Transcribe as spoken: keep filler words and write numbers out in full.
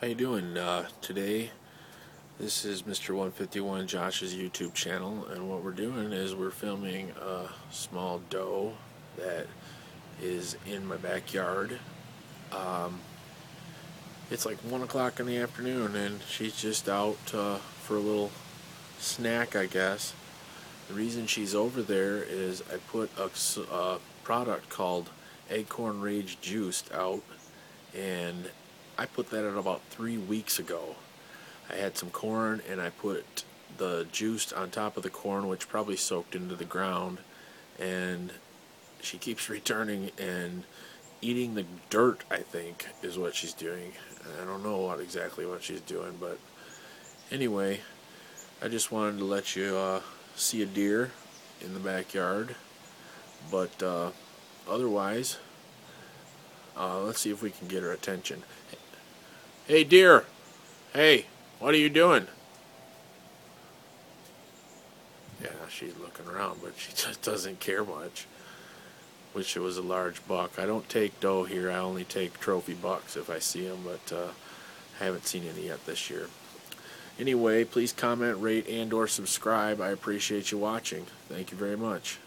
How you doing? Uh, today, this is Mister one fifty-one, Josh's YouTube channel, and what we're doing is we're filming a small doe that is in my backyard. Um, it's like one o'clock in the afternoon, and she's just out uh, for a little snack, I guess. The reason she's over there is I put a uh, product called Acorn Rage Juiced out, and I put that in about three weeks ago. I had some corn and I put the juice on top of the corn, which probably soaked into the ground, and she keeps returning and eating the dirt, I think, is what she's doing. I don't know what exactly what she's doing, but anyway, I just wanted to let you uh, see a deer in the backyard, but uh, otherwise, Uh, let's see if we can get her attention. Hey, deer! Hey, what are you doing? Yeah, she's looking around, but she just doesn't care much. Wish it was a large buck. I don't take doe here. I only take trophy bucks if I see them, but uh, I haven't seen any yet this year. Anyway, please comment, rate, and or subscribe. I appreciate you watching. Thank you very much.